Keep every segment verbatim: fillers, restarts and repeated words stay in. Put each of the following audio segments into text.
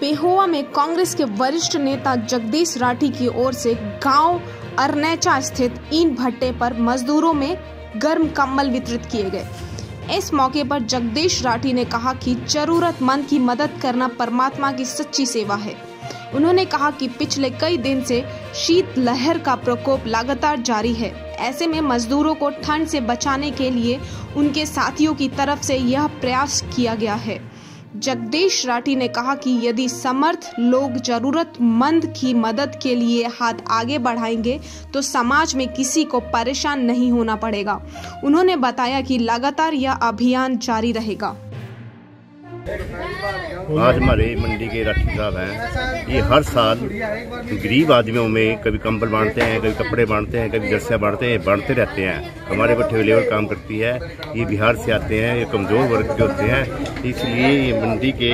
पेहोवा में कांग्रेस के वरिष्ठ नेता जगदीश राठी की ओर से गांव अरनेचा स्थित ईंट भट्टे पर मजदूरों में गर्म कम्बल वितरित किए गए। इस मौके पर जगदीश राठी ने कहा कि जरूरतमंद की मदद करना परमात्मा की सच्ची सेवा है। उन्होंने कहा कि पिछले कई दिन से शीत लहर का प्रकोप लगातार जारी है। ऐसे में मजदूरों को ठंड से बचाने के लिए उनके साथियों की तरफ से यह प्रयास किया गया है। जगदीश राठी ने कहा कि यदि समर्थ लोग जरूरतमंद की मदद के लिए हाथ आगे बढ़ाएंगे तो समाज में किसी को परेशान नहीं होना पड़ेगा। उन्होंने बताया कि लगातार यह अभियान जारी रहेगा। आज हमारे मंडी के राठी साहब हैं, ये हर साल गरीब आदमियों में कभी कंबल बांटते हैं, कभी कपड़े बांटते हैं, कभी जर्सियाँ बांटते हैं, बांटते रहते हैं। हमारे बठे लेबर काम करती है, ये बिहार से आते हैं, ये कमज़ोर वर्ग के होते हैं, इसलिए ये मंडी के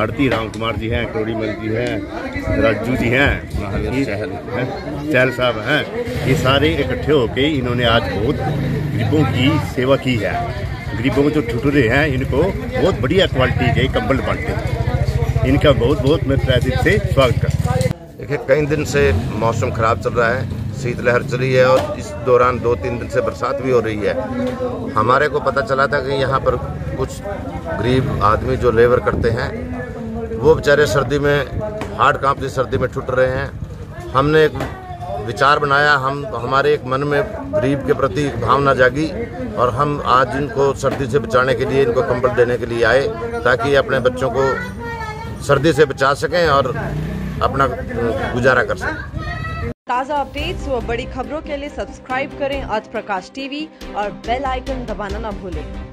आरती राम कुमार जी हैं, करोड़ीमल जी हैं, राजू जी हैं, महावीर चहल चहल साहब हैं, ये सारे इकट्ठे होके इन्होंने आज बहुत गरीबों की सेवा की है। गरीबों जो ठुठुरे हैं इनको बहुत बढ़िया क्वालिटी के कंबल बांटते हैं। इनका बहुत बहुत मैं प्राधिक से स्वागत करता हूँ। देखिए, कई दिन से मौसम ख़राब चल रहा है, शीतलहर चली है और इस दौरान दो तीन दिन से बरसात भी हो रही है। हमारे को पता चला था कि यहाँ पर कुछ गरीब आदमी जो लेबर करते हैं वो बेचारे सर्दी में हार्ड कांपती सर्दी में ठुठ रहे हैं। हमने एक विचार बनाया, हम हमारे एक मन में गरीब के प्रति भावना जागी और हम आज इनको सर्दी से बचाने के लिए इनको कंबल देने के लिए आए ताकि अपने बच्चों को सर्दी से बचा सकें और अपना गुजारा कर सकें। ताज़ा अपडेट्स व बड़ी खबरों के लिए सब्सक्राइब करें आज प्रकाश टीवी और बेल आइकन दबाना ना भूलें।